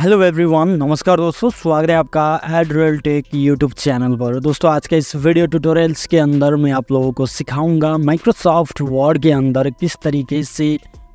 Hello everyone, नमस्कार दोस्तों, स्वागत है आपका ad real tech YouTube channel पर। दोस्तों, आज के इस वीडियो ट्यूटोरियल्स के अंदर मैं आप लोगों को सिखाऊंगा माइक्रोसॉफ्ट वर्ड के अंदर किस तरीके से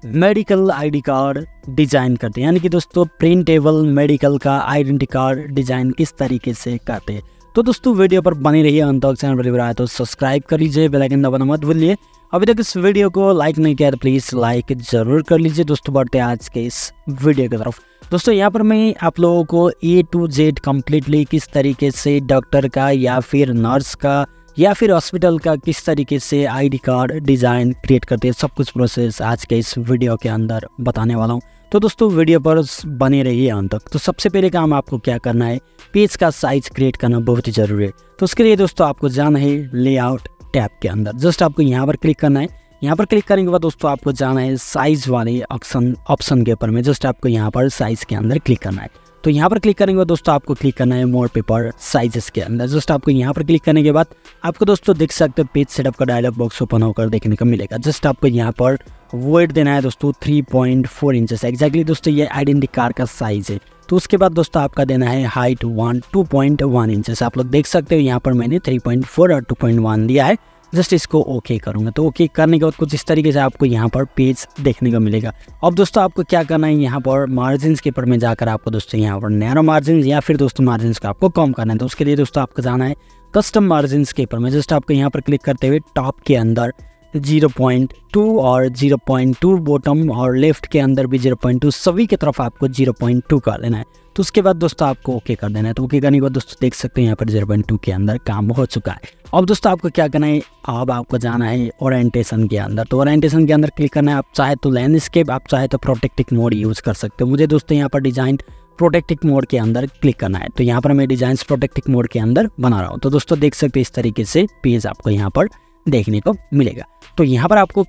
मेडिकल आईडी कार्ड डिज़ाइन करते हैं, यानी कि दोस्तों प्रिंटेबल मेडिकल का आइडेंटिटी कार्ड डिज़ाइन किस तरीके से करते हैं। तो दोस्तों वीडियो पर बने रहिए अंत तक। चैनल पर आए तो सब्सक्राइब कर लीजिए, बेल आइकन दबाना मत भूलिए। अभी तक इस वीडियो को लाइक नहीं किया तो प्लीज़ लाइक ज़रूर कर लीजिए। दोस्तों बढ़ते हैं आज के इस वीडियो की तरफ। दोस्तों यहाँ पर मैं आप लोगों को A to Z कम्प्लीटली किस तरीके से डॉक्टर का या फिर नर्स का या फिर हॉस्पिटल का किस तरीके से आईडी कार्ड डिज़ाइन क्रिएट करते हैं, सब कुछ प्रोसेस आज के इस वीडियो के अंदर बताने वाला हूँ। तो दोस्तों वीडियो पर बने रहिए अंत तक। तो सबसे पहले काम आपको क्या करना है, पेज का साइज क्रिएट करना बहुत ही ज़रूरी है। तो उसके लिए दोस्तों आपको जाना है लेआउट टैब के अंदर। जस्ट आपको यहाँ पर क्लिक करना है। यहाँ पर क्लिक करने के बाद दोस्तों आपको जाना है साइज़ वाले ऑप्शन के ऊपर में। जस्ट आपको यहाँ पर साइज़ के अंदर क्लिक करना है। तो यहाँ पर क्लिक करने के बाद दोस्तों आपको क्लिक करना है मोर पेपर साइजेस के अंदर। जस्ट आपको यहाँ पर क्लिक करने के बाद आपको दोस्तों देख सकते हो पेज सेटअप का डायलॉग बॉक्स ओपन होकर देखने को मिलेगा। जस्ट आपको यहाँ पर वेट देना है दोस्तों 3.4 इंचेस एक्जैक्टली। दोस्तों ये आइडेंटिटी कार्ड का साइज़ है। तो उसके बाद दोस्तों आपका देना है हाइट 2.1 इंचेस। आप लोग देख सकते हो यहाँ पर मैंने 3.4 और 2.1 दिया है। जस्ट इसको ओके करूँगा। तो ओके करने के बाद कुछ इस तरीके से आपको यहाँ पर पेज देखने को मिलेगा। अब दोस्तों आपको क्या करना है, यहाँ पर मार्जिन के ऊपर में जाकर आपको दोस्तों यहाँ पर नैरो मार्जिन या फिर दोस्तों मार्जिन को आपको कम करना है। तो उसके लिए दोस्तों आपको जाना है कस्टम मार्जिन के ऊपर में। जस्ट आपको यहाँ पर क्लिक करते हुए टॉप के अंदर 0.2 और 0.2, बॉटम और लेफ्ट के अंदर भी 0.2, सभी की तरफ आपको 0.2 कर लेना है। तो उसके बाद दोस्तों आपको ओके कर देना है। तो ओके करने के बाद दोस्तों देख सकते हैं यहाँ पर 0.2 के अंदर काम हो चुका है। अब दोस्तों आपको क्या करना है, अब आपको जाना है ओरिएंटेशन के अंदर। तो ओरिएंटेशन के अंदर क्लिक करना है। आप चाहे तो लैंडस्केप, आप चाहे तो प्रोटेक्टिव मोड यूज़ कर सकते हो। मुझे दोस्तों यहाँ पर डिज़ाइन प्रोटेक्टिव मोड के अंदर क्लिक करना है। तो यहाँ पर मैं डिज़ाइन प्रोटेक्टिव मोड के अंदर बना रहा हूँ। तो दोस्तों देख सकते हैं इस तरीके से पेज आपको यहाँ पर देखने को मिलेगा। तो यहाँ पर आपको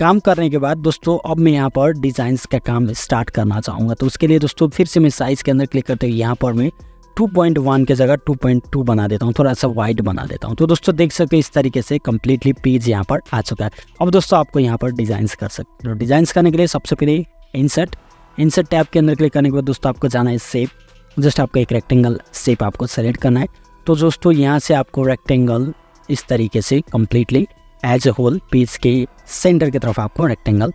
काम करने के बाद दोस्तों अब मैं यहाँ पर डिज़ाइंस का काम स्टार्ट करना चाहूँगा। तो उसके लिए दोस्तों फिर से मैं साइज़ के अंदर क्लिक करते हुए यहाँ पर मैं 2.1 के जगह 2.2 बना देता हूँ, थोड़ा सा वाइड बना देता हूँ। तो दोस्तों देख सकते हैं इस तरीके से कम्प्लीटली पेज यहाँ पर आ चुका है। अब दोस्तों आपको यहाँ पर डिज़ाइंस कर सकते हो। तो डिज़ाइंस करने के लिए सबसे पहले इंसर्ट टैब के अंदर क्लिक करने के बाद दोस्तों आपको जाना है शेप। जस्ट आपको एक रेक्टेंगल शेप आपको सेलेक्ट करना है। तो दोस्तों यहाँ से आपको रेक्टेंगल इस तरीके से completely as a whole page के सेंटर की तरफ आपको रेक्टेंगल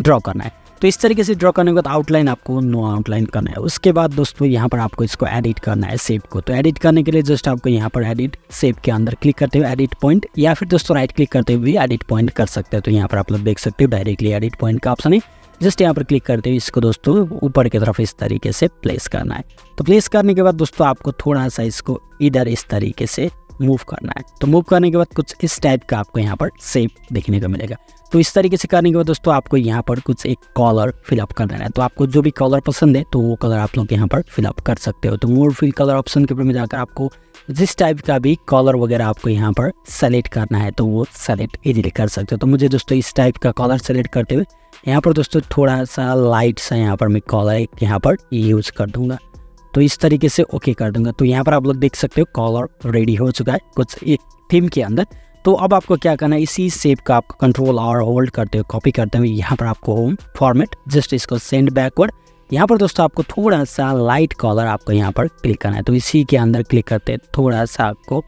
ड्रॉ करना है। तो इस तरीके से ड्रॉ करने के बाद आउटलाइन आपको नो आउटलाइन करना है। उसके बाद दोस्तों यहाँ पर आपको इसको एडिट करना है शेप को। तो एडिट करने के लिए जस्ट आपको यहाँ पर एडिट शेप के अंदर क्लिक करते हुए एडिट पॉइंट या फिर दोस्तों राइट क्लिक करते हुए भी एडिट पॉइंट कर सकते हैं। तो यहाँ पर आप लोग देख सकते हो डायरेक्टली एडिट पॉइंट का ऑप्शन है। जस्ट यहाँ पर क्लिक करते हुए इसको दोस्तों ऊपर की तरफ इस तरीके से प्लेस करना है। तो प्लेस करने के बाद दोस्तों आपको थोड़ा सा इसको इधर इस तरीके से मूव करना है। तो मूव करने के बाद कुछ इस टाइप का आपको यहाँ पर शेप देखने को मिलेगा। तो इस तरीके से करने के बाद दोस्तों आपको यहाँ पर कुछ एक कलर फिलअप कर देना है। तो आपको जो भी कलर पसंद है तो वो कलर आप लोग यहाँ पर फिलअप कर सकते हो। तो मोर फिल कलर ऑप्शन के ऊपर में जाकर आपको जिस टाइप का भी कलर वगैरह आपको यहाँ पर सेलेक्ट करना है तो वो सेलेक्ट इजीली कर सकते हो। तो मुझे दोस्तों इस टाइप का कलर सेलेक्ट करते हुए यहाँ पर दोस्तों थोड़ा सा लाइट सा यहाँ पर मैं कलर यहाँ पर यूज़ कर दूँगा। तो इस तरीके से ओके कर दूंगा। तो यहाँ पर आप लोग देख सकते हो कॉलर रेडी हो चुका है कुछ एक थीम के अंदर। तो अब आपको क्या करना है, इसी शेप का आपको कंट्रोल और होल्ड करते हुए कॉपी करते हुए यहाँ पर आपको होम फॉर्मेट, जस्ट इसको सेंड बैकवर्ड। यहाँ पर दोस्तों आपको थोड़ा सा लाइट कॉलर आपको यहाँ पर क्लिक करना है। तो इसी के अंदर क्लिक करते थोड़ा सा आपको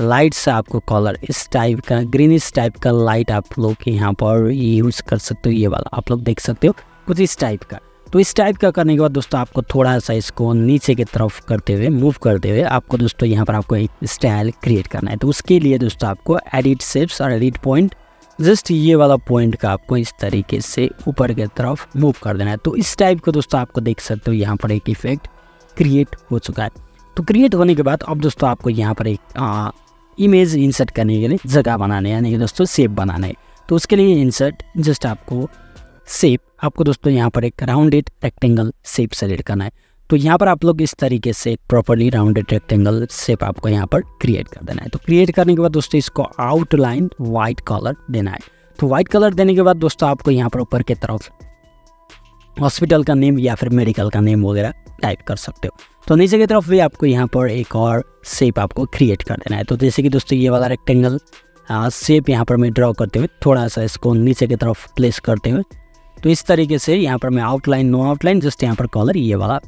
लाइट सा आपको कॉलर इस टाइप का ग्रीनिश टाइप का लाइट आप लोग यहाँ पर यूज़ कर सकते हो। ये वाला आप लोग देख सकते हो कुछ इस टाइप का। तो इस टाइप का करने के बाद दोस्तों आपको थोड़ा सा इसको नीचे की तरफ करते हुए मूव करते हुए आपको दोस्तों यहाँ पर आपको एक स्टाइल क्रिएट करना है। तो उसके लिए दोस्तों आपको एडिट शेप्स और एडिट पॉइंट, जस्ट ये वाला पॉइंट का आपको इस तरीके से ऊपर की तरफ मूव कर देना है। तो इस टाइप का दोस्तों आपको देख सकते हो यहाँ पर एक इफेक्ट क्रिएट हो चुका है। तो क्रिएट होने के बाद अब दोस्तों आपको यहाँ पर एक इमेज इंसर्ट करने के लिए जगह बनाने यानी कि दोस्तों शेप बनाना है। तो उसके लिए इंसर्ट जस्ट आपको शेप आपको दोस्तों यहाँ पर एक राउंडेड रेक्टेंगल शेप सेलेक्ट करना है। तो यहाँ पर आप लोग इस तरीके से प्रॉपरली राउंडेड रेक्टेंगल शेप आपको यहाँ पर क्रिएट कर देना है। तो क्रिएट करने के बाद दोस्तों इसको आउटलाइन वाइट कलर देना है। तो वाइट कलर देने के बाद दोस्तों आपको यहाँ पर ऊपर की तरफ हॉस्पिटल का नेम या फिर मेडिकल का नेम वगैरह टाइप कर सकते हो। तो नीचे की तरफ भी आपको यहाँ पर एक और शेप आपको क्रिएट कर देना है। तो जैसे कि दोस्तों ये वाला रेक्टेंगल शेप यहाँ पर मैं ड्रॉ करते हुए थोड़ा सा इसको नीचे की तरफ प्लेस करते हुए तो इस तरीके से यहाँ पर मैं आउटलाइन नो आउटलाइन जस्ट यहाँ पर कलर ये वाला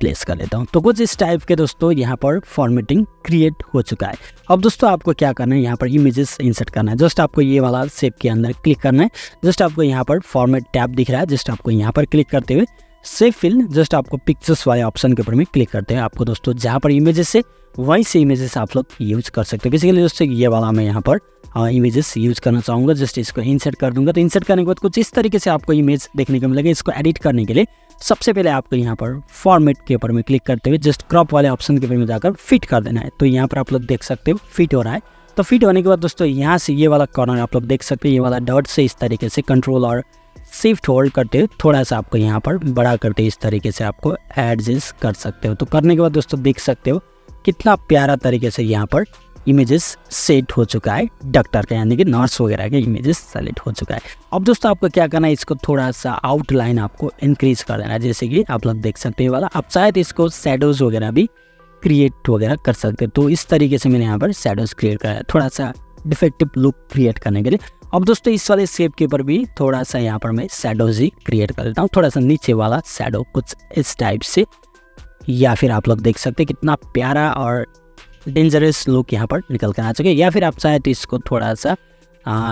प्लेस कर लेता हूँ। तो कुछ इस टाइप के दोस्तों यहाँ पर फॉर्मेटिंग क्रिएट हो चुका है। अब दोस्तों आपको क्या करना है, यहाँ पर इमेजेस इंसर्ट करना है। जस्ट आपको ये वाला शेप के अंदर क्लिक करना है। जस्ट आपको यहाँ पर फॉर्मेट टैब दिख रहा है, जस्ट आपको यहाँ पर क्लिक करते हुए सेव फील्ड, जस्ट आपको पिक्चर्स वाले ऑप्शन के ऊपर में क्लिक करते हैं। आपको दोस्तों जहाँ पर इमेजेस है वहीं से इमेजेस आप लोग यूज कर सकते हो। बेसिकली दोस्तों ये वाला मैं यहाँ पर इमेजेस यूज करना चाहूँगा, जस्ट इसको इंसर्ट कर दूंगा। तो इंसर्ट करने के बाद कुछ इस तरीके से आपको इमेज देखने को मिलेगा। इसको एडिट करने के लिए सबसे पहले आपको यहाँ पर फॉर्मेट के ऊपर में क्लिक करते हुए जस्ट क्रॉप वाले ऑप्शन के ऊपर में जाकर फिट कर देना है। तो यहाँ पर आप लोग देख सकते हो फिट हो रहा है। तो फिट होने के बाद दोस्तों यहाँ से ये वाला कॉर्नर आप लोग देख सकते हो, ये वाला डॉट से इस तरीके से कंट्रोल और शिफ्ट होल्ड करते हुए थोड़ा सा आपको यहाँ पर बड़ा करते हुए इस तरीके से आपको एडजस्ट कर सकते हो। तो करने के बाद दोस्तों देख सकते हो कितना प्यारा तरीके से यहाँ पर इमेजेस सेट हो चुका है। डॉक्टर का यानी कि नर्स वगैरह के इमेजेस सेलेक्ट हो चुका है। अब दोस्तों आपको क्या करना है, इसको थोड़ा सा आउटलाइन आपको इंक्रीज कर देना है। जैसे कि आप लोग देख सकते हैं वाला, आप शायद इसको शैडोज वगैरह भी क्रिएट वगैरह कर सकते हैं। तो इस तरीके से मैंने यहाँ पर शैडोज क्रिएट कराया, थोड़ा सा डिफेक्टिव लुक क्रिएट करने के लिए। अब दोस्तों इस वाले शेप के ऊपर भी थोड़ा सा यहाँ पर मैं शैडोज ही क्रिएट कर देता हूँ। थोड़ा सा नीचे वाला शैडो कुछ इस टाइप से, या फिर आप लोग देख सकते हैं कितना प्यारा और डेंजरस लुक यहाँ पर निकल कर आ चुके। या फिर आप शायद इसको थोड़ा सा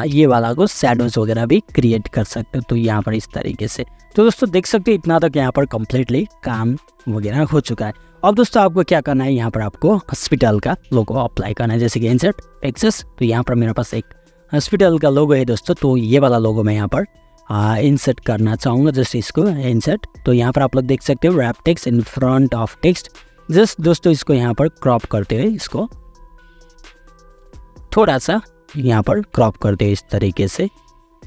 ये वाला को शैडोज वगैरह भी क्रिएट कर सकते हो। तो यहाँ पर इस तरीके से तो दोस्तों देख सकते हो इतना तक यहाँ पर कम्प्लीटली काम वगैरह हो चुका है। अब दोस्तों आपको क्या करना है, यहाँ पर आपको हॉस्पिटल का लोगो अप्लाई करना है। जैसे कि इंसर्ट एक्सेस, तो यहाँ पर मेरे पास एक हॉस्पिटल का लोगो है दोस्तों। तो ये वाला लोगो मैं यहाँ पर इंसर्ट करना चाहूँगा। जस्ट इसको इंसर्ट, तो यहाँ पर आप लोग देख सकते हो wrap text in front of text. Just दोस्तों इसको यहाँ पर क्रॉप करते हुए इसको थोड़ा सा यहाँ पर क्रॉप करते हुए इस तरीके से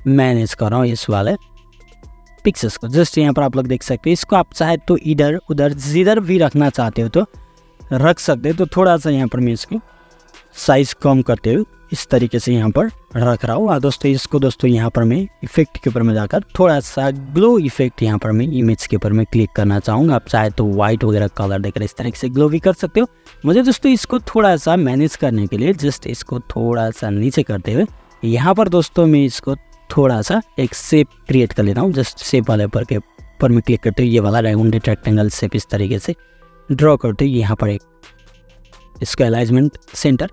मैनेज कर रहा हूँ इस वाले पिक्चर्स को। जस्ट यहाँ पर आप लोग देख सकते हो, इसको आप चाहे तो इधर उधर जिधर भी रखना चाहते हो तो रख सकते हो। तो थोड़ा सा यहाँ पर मैं इसको साइज कम करते हुए इस तरीके से यहाँ पर रख रहा हूँ। और दोस्तों इसको दोस्तों यहाँ पर मैं इफेक्ट के ऊपर में जाकर थोड़ा सा ग्लो इफेक्ट यहाँ पर मैं इमेज के ऊपर में क्लिक करना चाहूँगा। आप चाहे तो वाइट वगैरह कलर देकर इस तरीके से ग्लो भी कर सकते हो। मुझे दोस्तों इसको थोड़ा सा मैनेज करने के लिए जस्ट इसको थोड़ा सा नीचे करते हुए यहाँ पर दोस्तों मैं इसको थोड़ा सा एक शेप क्रिएट कर लेता हूँ। जस्ट शेप वाले पर के ऊपर में क्लिक करते हुए ये वाला राउंडेड रेक्टेंगल शेप इस तरीके से ड्रॉ करते हुए यहाँ पर एक इसका अलाइनमेंट सेंटर।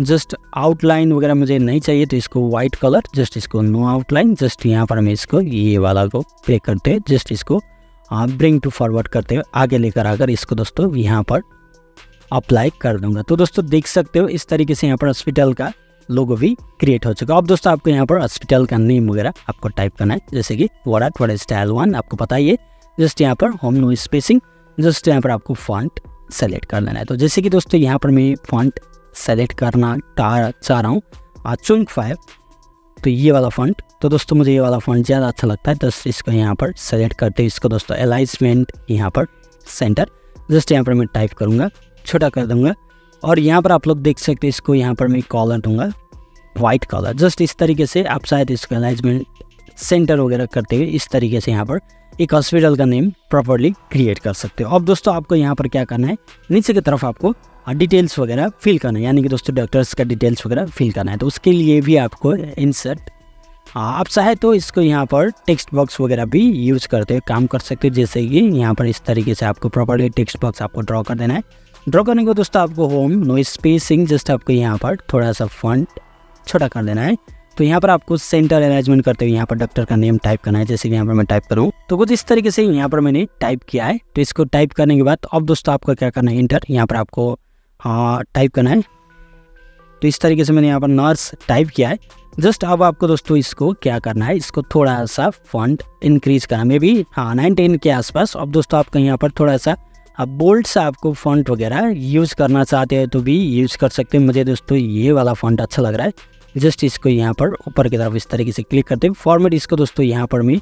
जस्ट आउटलाइन वगैरह मुझे नहीं चाहिए तो इसको वाइट कलर, जस्ट इसको नो आउटलाइन। जस्ट यहाँ पर मैं इसको ये वाला को प्ले करते हैं, जस्ट इसको ब्रिंग टू फॉरवर्ड करते हुए आगे लेकर आकर इसको दोस्तों यहाँ पर अप्लाई कर दूंगा। तो दोस्तों देख सकते हो इस तरीके से यहाँ पर हॉस्पिटल का लोगो भी क्रिएट हो चुका है। अब दोस्तों आपको यहाँ पर हॉस्पिटल का नेम वगैरह आपको टाइप करना है। जैसे कि वोडा स्टाइल 1 आपको पता ही है। जस्ट यहाँ पर होम नो स्पेसिंग, जस्ट यहाँ पर आपको फॉन्ट सेलेक्ट कर लेना है। तो जैसे कि दोस्तों यहाँ पर मैं फॉन्ट सेलेक्ट करना चाह रहा हूँ चुंक 5, तो ये वाला फॉन्ट। तो दोस्तों मुझे ये वाला फॉन्ट ज़्यादा अच्छा लगता है। जस्ट इसको यहाँ पर सेलेक्ट करते हैं, इसको दोस्तों अलाइनमेंट यहाँ पर सेंटर। जस्ट यहाँ पर मैं टाइप करूँगा, छोटा कर दूँगा और यहाँ पर आप लोग देख सकते हैं इसको यहाँ पर मैं कॉलर दूँगा वाइट कॉलर। जस्ट इस तरीके से आप शायद इसको अलाइनमेंट सेंटर वगैरह करते हुए इस तरीके से यहाँ पर एक हॉस्पिटल का नेम प्रॉपरली क्रिएट कर सकते हो। अब दोस्तों आपको यहाँ पर क्या करना है, नीचे की तरफ आपको डिटेल्स वगैरह फिल करना है, यानी कि दोस्तों डॉक्टर्स का डिटेल्स वगैरह फिल करना है। तो उसके लिए भी आपको इंसर्ट, आप चाहे तो इसको यहाँ पर टेक्स्ट बॉक्स वगैरह भी यूज करते हुए काम कर सकते हो। जैसे कि यहाँ पर इस तरीके से आपको प्रॉपरली टेक्स्ट बॉक्स आपको ड्रॉ कर देना है। ड्रॉ करने को दोस्तों आपको होम नो स्पेसिंग, जस्ट आपको यहाँ पर थोड़ा सा फॉन्ट छोटा कर देना है। तो यहाँ पर आपको सेंटर अरेंजमेंट करते हुए यहाँ पर डॉक्टर का नेम टाइप करना है। जैसे कि यहाँ पर मैं टाइप करूँ, तो कुछ इस तरीके से यहाँ पर मैंने टाइप किया है। तो इसको टाइप करने के बाद अब दोस्तों आपको क्या करना है, इंटर यहाँ पर आपको टाइप करना है। तो इस तरीके से मैंने यहाँ पर नर्स टाइप किया है। जस्ट अब आपको दोस्तों इसको क्या करना है, इसको थोड़ा सा फॉन्ट इंक्रीज करना, मे भी 9-10 के आसपास। अब दोस्तों आपको यहाँ पर थोड़ा सा आप बोल्ड सा आपको फॉन्ट वगैरह यूज़ करना चाहते हैं तो भी यूज़ कर सकते हैं। मुझे दोस्तों ये वाला फॉन्ट अच्छा लग रहा है। जस्ट इसको यहाँ पर ऊपर की तरफ इस तरीके से क्लिक करते हैं, फॉर्मेट इसको दोस्तों यहाँ पर मैं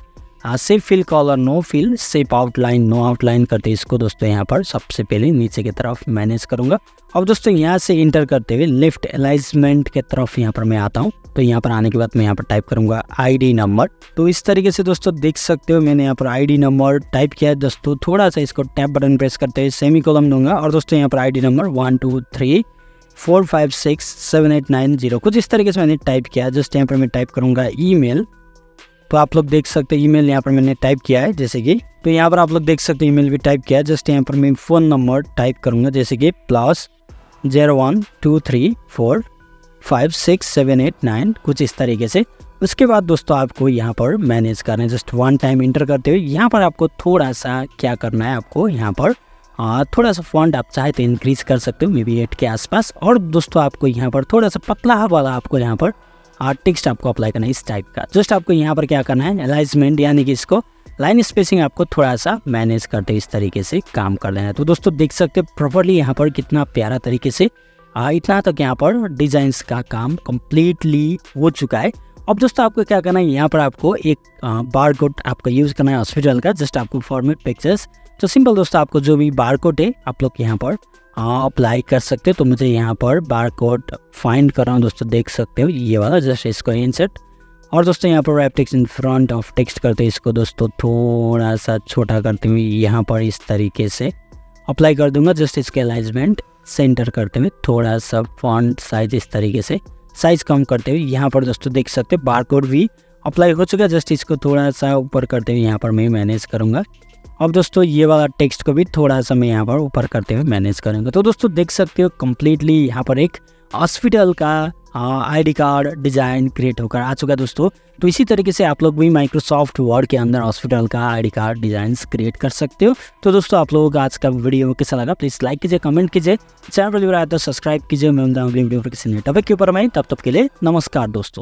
shape fill colour no fill shape outline no outline करते इसको दोस्तों यहाँ पर सबसे पहले नीचे की तरफ मैनेज करूँगा। अब दोस्तों यहाँ से इंटर करते हुए लेफ्ट अलाइनमेंट के तरफ यहाँ पर मैं आता हूँ। तो यहाँ पर आने के बाद मैं यहाँ पर टाइप करूँगा आईडी नंबर। तो इस तरीके से दोस्तों देख सकते हो मैंने यहाँ पर आईडी नंबर टाइप किया है। दोस्तों थोड़ा सा इसको टैप बटन प्रेस करते हुए सेमी कॉलम दूंगा और दोस्तों यहाँ पर आईडी नंबर 123456789 कुछ इस तरीके से मैंने टाइप किया है। जस्ट यहाँ पर मैं टाइप करूँगा ई मेल। तो आप लोग देख सकते हैं ईमेल यहाँ पर मैंने टाइप किया है। जैसे कि तो यहाँ पर आप लोग देख सकते हैं ईमेल भी टाइप किया है। जस्ट यहाँ पर मैं फ़ोन नंबर टाइप करूँगा जैसे कि +0123456789 कुछ इस तरीके से। उसके बाद दोस्तों आपको यहाँ पर मैनेज करना है। जस्ट वन टाइम इंटर करते हुए यहाँ पर आपको थोड़ा सा क्या करना है, आपको यहाँ पर थोड़ा सा फॉन्ट आप चाहे तो इंक्रीज कर सकते हो मे बी 8 के आसपास। और दोस्तों आपको यहाँ पर थोड़ा सा पतला वाला आपको यहाँ पर टेक्स्ट आपको अप्लाई करना है इस टाइप का। जस्ट आपको यहाँ पर क्या करना है, अलाइजमेंट यानी कि इसको लाइन स्पेसिंग आपको थोड़ा सा मैनेज करते इस तरीके से काम कर लेना है। तो दोस्तों देख सकते हो प्रॉपरली यहाँ पर कितना प्यारा तरीके से इतना तक यहाँ पर डिजाइंस का काम कम्प्लीटली हो चुका है। अब दोस्तों आपको क्या करना है, यहाँ पर आपको एक बार कोड आपको यूज़ करना है हॉस्पिटल का। जस्ट आपको फॉर्मेट पिक्चर्स, तो सिंपल दोस्तों आपको जो भी बार कोड है आप लोग यहाँ पर अप्लाई कर सकते हो। तो मुझे यहाँ पर बार कोड फाइंड कर रहा हूँ दोस्तों, देख सकते हो ये वाला। जस्ट इसको इंसर्ट और दोस्तों यहाँ पर wrap text in front of text करते हैं इसको दोस्तों थोड़ा सा छोटा करते हुए यहाँ पर इस तरीके से अप्लाई कर दूंगा। जस्ट इसके अलाइजमेंट सेंटर करते हुए थोड़ा सा फॉन्ट साइज इस तरीके से साइज कम करते हुए यहाँ पर दोस्तों देख सकते हैं बारकोड भी अप्लाई हो चुका है। जस्ट इसको थोड़ा सा ऊपर करते हुए यहाँ पर मैं मैनेज करूँगा। अब दोस्तों ये वाला टेक्स्ट को भी थोड़ा सा मैं यहाँ पर ऊपर करते हुए मैनेज करूँगा। तो दोस्तों देख सकते हो कम्प्लीटली यहाँ पर एक हॉस्पिटल का आईडी कार्ड डिज़ाइन क्रिएट होकर आ चुका है दोस्तों। तो इसी तरीके से आप लोग भी माइक्रोसॉफ्ट वर्ड के अंदर हॉस्पिटल का आईडी कार्ड डिज़ाइन क्रिएट कर सकते हो। तो दोस्तों आप लोगों का आज का वीडियो कैसा लगा प्लीज़ लाइक कीजिए, कमेंट कीजिए, चैनल पर आया तो सब्सक्राइब कीजिए। मैं मिलता हूं अगली वीडियो पर किसी नए टॉपिक के ऊपर। मैं तब तक के लिए नमस्कार दोस्तों।